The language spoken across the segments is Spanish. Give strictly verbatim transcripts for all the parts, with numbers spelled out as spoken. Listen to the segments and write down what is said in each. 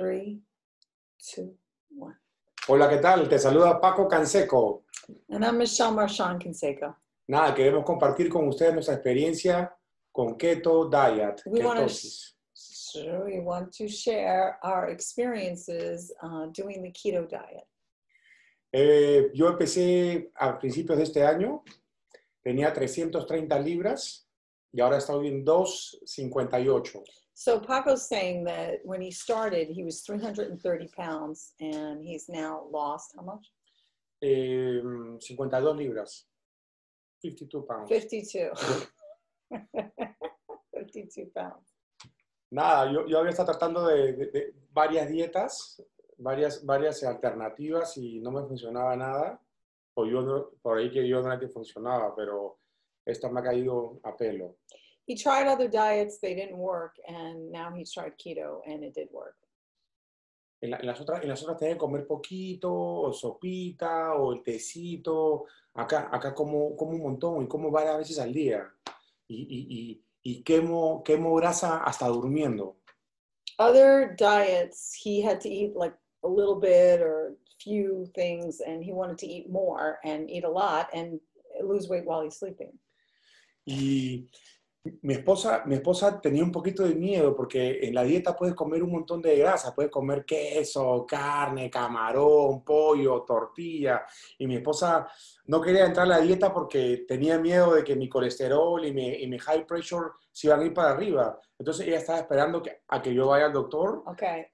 three, two, one. Hola, ¿qué tal? Te saluda Paco Canseco. And I'm Michelle Marchand Canseco. Nada, queremos compartir con ustedes nuestra experiencia con Keto Diet. We want to, we want to share our experiences uh, doing the Keto Diet. Eh, yo empecé a principios de este año, tenía trescientas treinta libras y ahora estoy en doscientas cincuenta y ocho. So Paco's saying that when he started, he was three hundred thirty pounds, and he's now lost how much? Eh, cincuenta y dos libras. fifty-two pounds. fifty-two. fifty-two pounds. Nada, yo, yo había estado tratando de, de, de varias dietas, varias, varias alternativas y no me funcionaba nada. O yo no, por ahí que yo no era que funcionaba, pero esta me ha caído a pelo. He tried other diets, they didn't work, and now he tried keto, and it did work. En, la, en las otras, en las otras tenía que comer poquito, o sopita, o el tecito. Acá, acá como, como un montón y como varias veces al día. Y, y, y, y quemo, quemo grasa hasta durmiendo. Other diets, he had to eat like a little bit or few things, and he wanted to eat more and eat a lot and lose weight while he's sleeping. Y Mi esposa, mi esposa tenía un poquito de miedo porque en la dieta puedes comer un montón de grasa, puedes comer queso, carne, camarón, pollo, tortilla. Y mi esposa no quería entrar a la dieta porque tenía miedo de que mi colesterol y mi, y mi high pressure se iban a ir para arriba. Entonces ella estaba esperando que, a que yo vaya al doctor. Okay,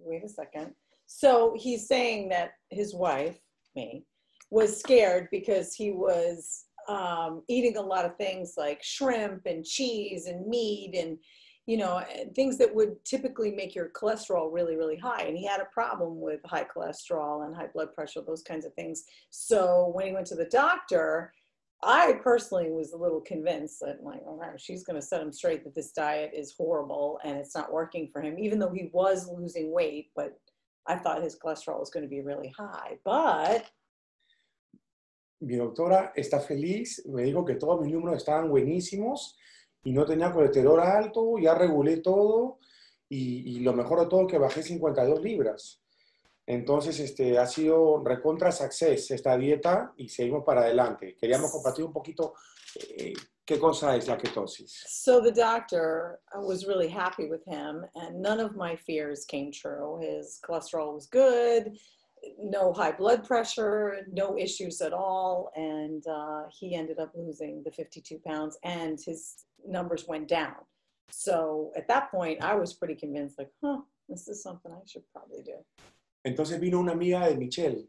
wait a second. So he's saying that his wife, me, was scared because he was... Um, eating a lot of things like shrimp and cheese and meat and, you know, things that would typically make your cholesterol really, really high. And he had a problem with high cholesterol and high blood pressure, those kinds of things. So when he went to the doctor, I personally was a little convinced that, like, all right, she's going to set him straight that this diet is horrible and it's not working for him, even though he was losing weight. But I thought his cholesterol was going to be really high. But... Mi doctora está feliz, me dijo que todos mis números estaban buenísimos y no tenía colesterol alto, ya regulé todo y, y lo mejor de todo es que bajé cincuenta y dos libras. Entonces este, ha sido recontra success esta dieta y seguimos para adelante. Queríamos compartir un poquito eh, qué cosa es la ketosis. So the doctor was really happy with him and none of my fears came true. His cholesterol was good. No high blood pressure, no issues at all, and uh, he ended up losing the fifty-two pounds, and his numbers went down. So at that point, I was pretty convinced, like, huh, this is something I should probably do. Entonces vino una amiga de Michelle,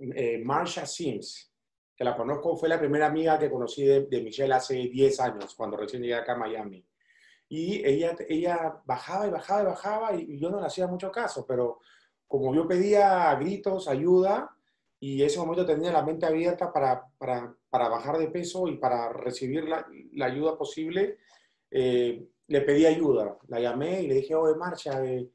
eh, Marcia Sims, que la conozco, fue la primera amiga que conocí de, de Michelle hace diez años, cuando recién llegué acá a Miami. Y ella, ella bajaba y bajaba y bajaba, y yo no le hacía mucho caso, pero... Como yo pedía a gritos ayuda y en ese momento tenía la mente abierta para, para, para bajar de peso y para recibir la, la ayuda posible, eh, le pedí ayuda. La llamé y le dije, oye Marcia, eh,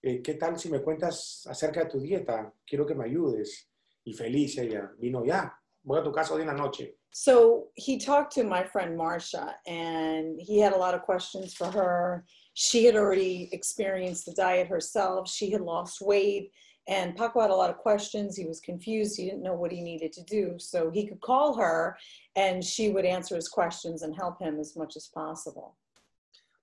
eh, ¿qué tal si me cuentas acerca de tu dieta? Quiero que me ayudes. Y feliz ella. Vino ya. Voy a tu casa hoy en la noche. So he talked to my friend Marcia and he had a lot of questions for her. She had already experienced the diet herself. She had lost weight. And Paco had a lot of questions. He was confused. He didn't know what he needed to do. So he could call her and she would answer his questions and help him as much as possible.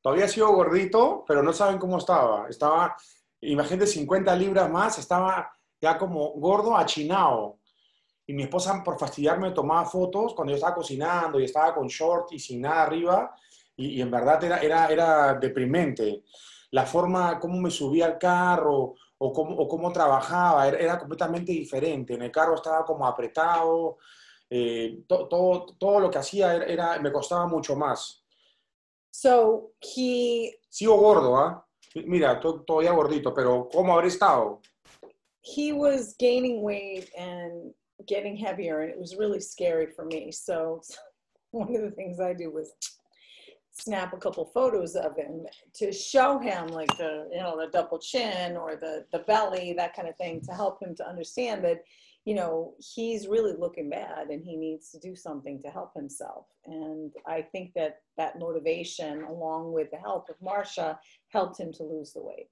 Todavía sigo gordito, pero no saben cómo estaba. Estaba, imagínate, cincuenta libras más. Estaba ya como gordo, achinado. Y mi esposa, por fastidiarme, tomaba fotos cuando yo estaba cocinando y estaba con short y sin nada arriba. Y, y en verdad era, era, era deprimente. La forma como me subía al carro o cómo, o cómo trabajaba era, era completamente diferente. En el carro estaba como apretado. Eh, to, todo, todo lo que hacía era, era, me costaba mucho más. So he... Sigo gordo, ¿ah? ¿eh? Mira, to, todavía gordito, pero ¿cómo habré estado? He was gaining weight and getting heavier and it was really scary for me. So one of the things I do was... snap a couple photos of him to show him like the, you know, the double chin or the, the belly, that kind of thing to help him to understand that, you know, he's really looking bad and he needs to do something to help himself. And I think that that motivation along with the help of Marcia helped him to lose the weight.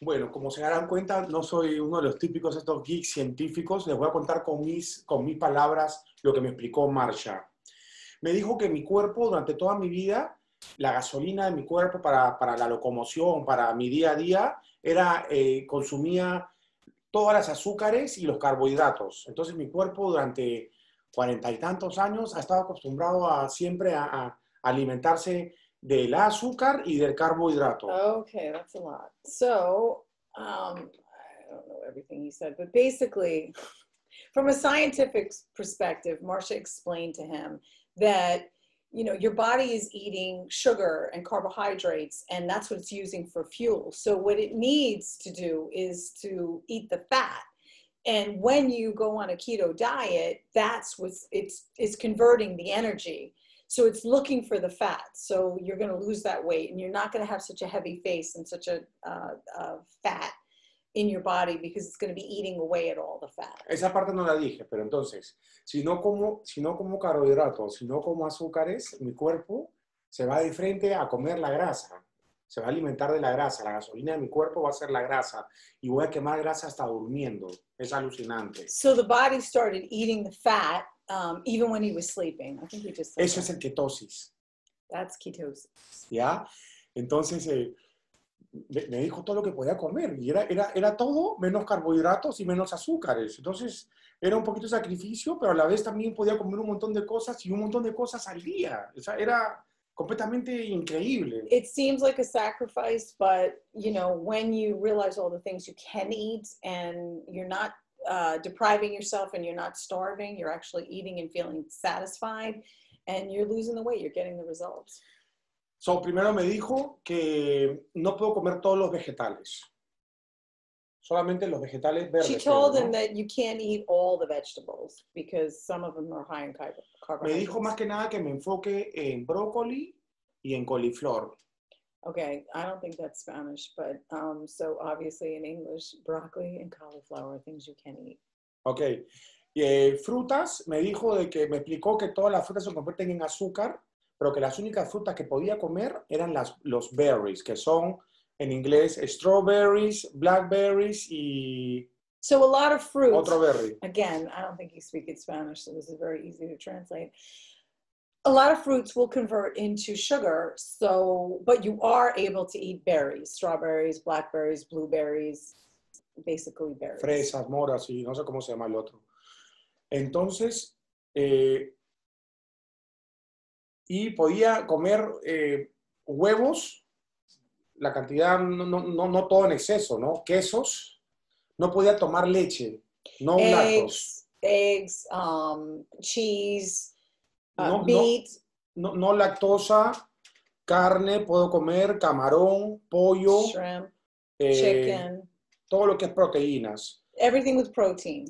Bueno, como se darán cuenta, no soy uno de los típicos estos geeks científicos. Les voy a contar con mis, con mis palabras lo que me explicó Marcia. Me dijo que mi cuerpo, durante toda mi vida, la gasolina de mi cuerpo para, para la locomoción, para mi día a día, era, eh, consumía todas las azúcares y los carbohidratos. Entonces mi cuerpo durante cuarenta y tantos años ha estado acostumbrado a siempre a, a alimentarse del azúcar y del carbohidrato. Okay, that's a lot. So, um, I don't know everything you said, but basically, from a scientific perspective, Marcia explained to him that, you know, your body is eating sugar and carbohydrates, and that's what it's using for fuel. So what it needs to do is to eat the fat. And when you go on a keto diet, that's what it's, it's converting the energy. So it's looking for the fat. So you're going to lose that weight, and you're not going to have such a heavy face and such a uh, uh, fat in your body because it's going to be eating away at all the fat. Esa parte no la dije, pero entonces, si no como, si no como carbohidratos, si no como azúcares, mi cuerpo se va de frente a comer la grasa. Se va a alimentar de la grasa. La gasolina de mi cuerpo va a ser la grasa. Y voy a quemar grasa hasta durmiendo. Es alucinante. So the body started eating the fat um, even when he was sleeping. I think he just said Eso that. Es el ketosis. That's ketosis. ¿Ya? Entonces, eh, me dijo todo lo que podía comer. Y era, era, era todo menos carbohidratos y menos azúcares. Entonces, era un poquito de sacrificio, pero a la vez también podía comer un montón de cosas y un montón de cosas al día. O sea, era... completamente increíble. It seems like a sacrifice, but you know, when you realize all the things you can eat and you're not uh, depriving yourself and you're not starving, you're actually eating and feeling satisfied and you're losing the weight, you're getting the results. So, primero me dijo que no puedo comer todos los vegetales. Solamente los vegetales verdes. She told him that you can't eat all the vegetables because some of them are high in carbohydrates. Me dijo más que nada que me enfoque en brócoli y en coliflor. Okay, I don't think that's Spanish, but um, so obviously in English, broccoli and cauliflower are things you can eat. Okay, y, eh, frutas, me dijo de que, me explicó que todas las frutas se convierten en azúcar, pero que las únicas frutas que podía comer eran las, los berries, que son... en inglés, strawberries, blackberries y... So a lot of fruit. Otro berry. Again, I don't think you speak in Spanish, so this is very easy to translate. A lot of fruits will convert into sugar, so, but you are able to eat berries, strawberries, blackberries, blueberries, basically berries. Fresas, moras y no sé cómo se llama el otro. Entonces, eh, y podía comer eh, huevos, la cantidad, no, no, no, no todo en exceso, ¿no? Quesos, no podía tomar leche, no lácteos. Eggs, eggs um, cheese, uh, no, meat. No, no, no lactosa, carne, puedo comer camarón, pollo, shrimp, eh, chicken. Todo lo que es proteínas. Everything with protein.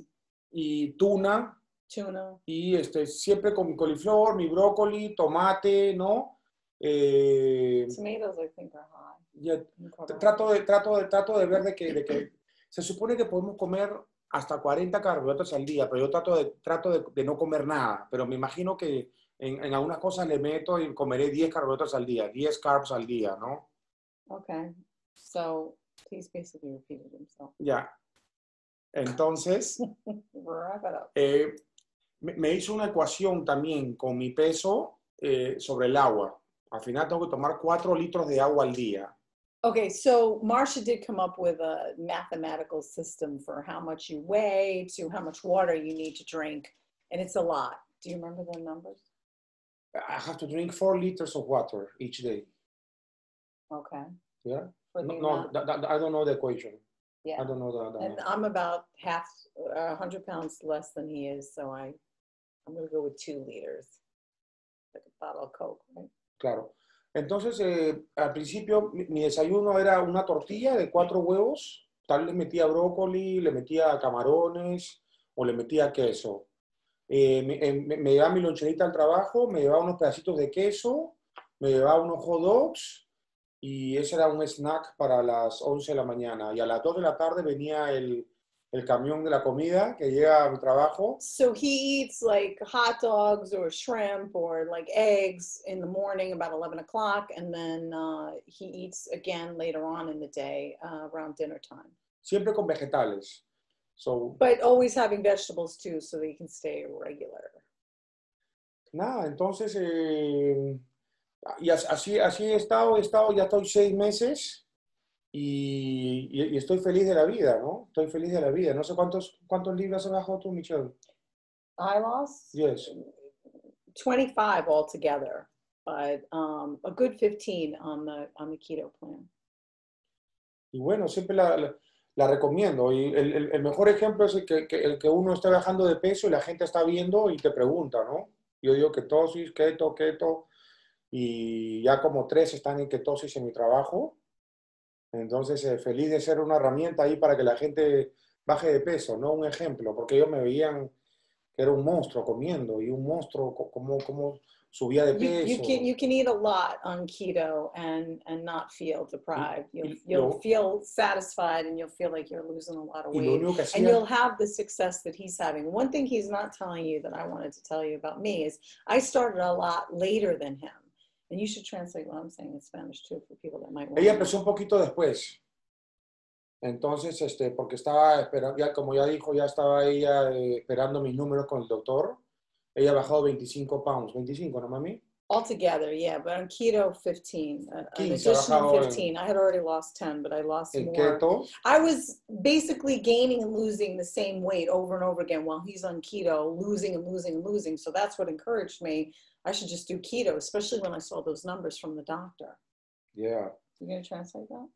Y tuna. Tuna. Y este, siempre con mi coliflor, mi brócoli, tomate, ¿no? Eh, Tomatoes, I think, are hot. Ya, trato, de, trato, de, trato de ver de que, de que se supone que podemos comer hasta cuarenta carbohidratos al día, pero yo trato de, trato de, de no comer nada. Pero me imagino que en, en algunas cosas le meto y comeré diez carbohidratos al día, diez carbs al día, ¿no? Ok. So, he's basically repeated himself. Ya. Entonces, eh, me, me hizo una ecuación también con mi peso eh, sobre el agua. Al final tengo que tomar cuatro litros de agua al día. Okay, so Marcia did come up with a mathematical system for how much you weigh to how much water you need to drink, and it's a lot. Do you remember the numbers? I have to drink four liters of water each day. Okay. Yeah. No, no that, that, I don't know the equation. Yeah. I don't know that. that and I'm about half, uh, one hundred pounds less than he is, so I, I'm going to go with two liters, like a bottle of Coke, right? Claro. Entonces, eh, al principio, mi, mi desayuno era una tortilla de cuatro huevos. Tal vez le metía brócoli, le metía camarones o le metía queso. Eh, me, me, me llevaba mi loncherita al trabajo, me llevaba unos pedacitos de queso, me llevaba unos hot dogs y ese era un snack para las once de la mañana. Y a las dos de la tarde venía el, el camión de la comida que llega a mi trabajo. So he eats like hot dogs or shrimp or like eggs in the morning about eleven o'clock, and then uh, he eats again later on in the day uh, around dinner time. Siempre con vegetales. So, but always having vegetables too, so they can stay regular. Nada, entonces, eh, y así, así he estado, he estado, ya estoy seis meses y, y, y estoy feliz de la vida, ¿no? Estoy feliz de la vida. No sé cuántos, cuántos libras has bajado tú, Michelle. I lost? Yes. twenty-five altogether, but um, a good fifteen on the, on the keto plan. Y bueno, siempre la... la La recomiendo. Y el, el, el mejor ejemplo es el que, que, el que uno está bajando de peso y la gente está viendo y te pregunta, ¿no? Yo digo ketosis, keto, keto. Y ya como tres están en ketosis en mi trabajo. Entonces, eh, feliz de ser una herramienta ahí para que la gente baje de peso, ¿no? Un ejemplo. Porque ellos me veían que era un monstruo comiendo y un monstruo como, como subía de peso. You, you, can, you can eat a lot on keto and, and not feel deprived. You'll, you'll no. feel satisfied and you'll feel like you're losing a lot of weight. Hacía... And you'll have the success that he's having. One thing he's not telling you that I wanted to tell you about me is I started a lot later than him. And you should translate what I'm saying in Spanish too for people that might want to. Ella empezó un poquito después. Entonces, este, porque estaba esperando, ya, como ya dijo, ya estaba ella eh, esperando mis números con el doctor. Ella ha bajado veinticinco pounds. veinticinco, ¿no, mami? Altogether, yeah, but on keto, fifteen. Uh, an additional fifteen. En, I had already lost ten, but I lost more. Keto. I was basically gaining and losing the same weight over and over again while he's on keto, losing and losing and losing. So that's what encouraged me. I should just do keto, especially when I saw those numbers from the doctor. Yeah. You going to translate that?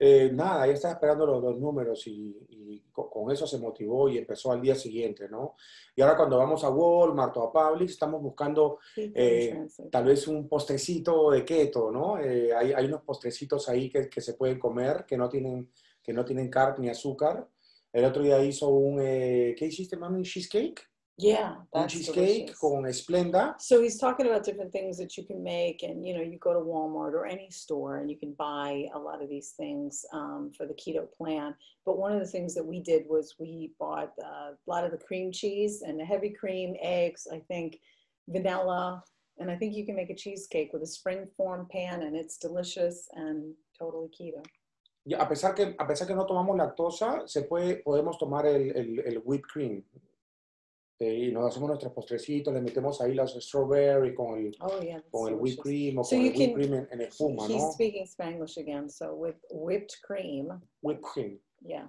Eh, nada, ella estaba esperando los, los números y, y con, con eso se motivó y empezó al día siguiente, ¿no? Y ahora cuando vamos a Walmart o a Publix estamos buscando eh, tal vez un postrecito de keto, ¿no? Eh, hay, hay unos postrecitos ahí que, que se pueden comer, que no tienen, que no tienen carb ni azúcar. El otro día hizo un, eh, ¿qué hiciste, mami? ¿Cheesecake? Yeah, that's cheesecake delicious. Con Splenda. So he's talking about different things that you can make, and you know, you go to Walmart or any store, and you can buy a lot of these things um, for the keto plan. But one of the things that we did was we bought uh, a lot of the cream cheese and the heavy cream, eggs, I think, vanilla, and I think you can make a cheesecake with a springform pan, and it's delicious and totally keto. Yeah, a pesar que a pesar que no tomamos lactosa, se puede podemos tomar el el, el whipped cream. Y nos hacemos nuestros postrecitos, le metemos ahí las strawberry con el, oh, yeah, con el whipped cream o so con el whipped cream en, en espuma, he's ¿no? Speaking Spanish again, so with whipped cream. Whipped cream. Yeah.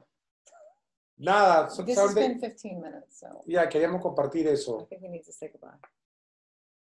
Nada. This has been fifteen minutes, so. Ya, yeah, queríamos compartir eso. I think we need to say goodbye.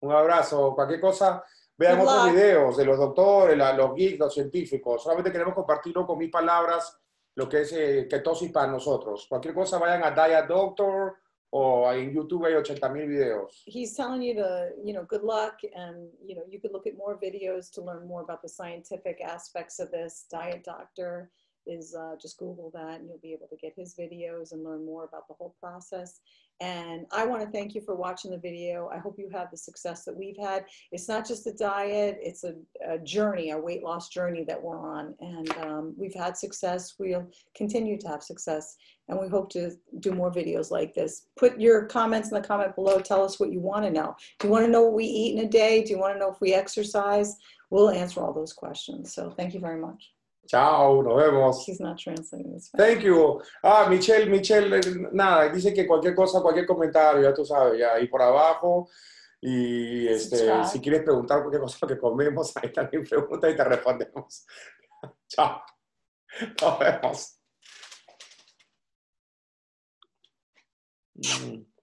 Un abrazo. Cualquier cosa, vean good otros luck. Videos de los doctores, la, los geeks, los científicos. Solamente queremos compartirlo con mis palabras, lo que es eh, ketosis para nosotros. Cualquier cosa, vayan a Diet Doctor. Oh, en YouTube hay ochenta mil videos. He's telling you to, you know, good luck, and you know, you could look at more videos to learn more about the scientific aspects of this. Diet Doctor is uh, just Google that, and you'll be able to get his videos and learn more about the whole process. And I want to thank you for watching the video. I hope you have the success that we've had. It's not just a diet, it's a, a journey, a weight loss journey that we're on. And um, we've had success. We'll continue to have success. And we hope to do more videos like this. Put your comments in the comment below. Tell us what you want to know. Do you want to know what we eat in a day? Do you want to know if we exercise? We'll answer all those questions. So thank you very much. Chao, nos vemos. She's not translating this. Thank you. Ah, Michelle, Michelle, nada, dice que cualquier cosa, cualquier comentario, ya tú sabes, ya ahí por abajo. Y este, si quieres preguntar cualquier cosa que comemos, ahí también pregunta y te respondemos. Chao. Nos vemos. Mm.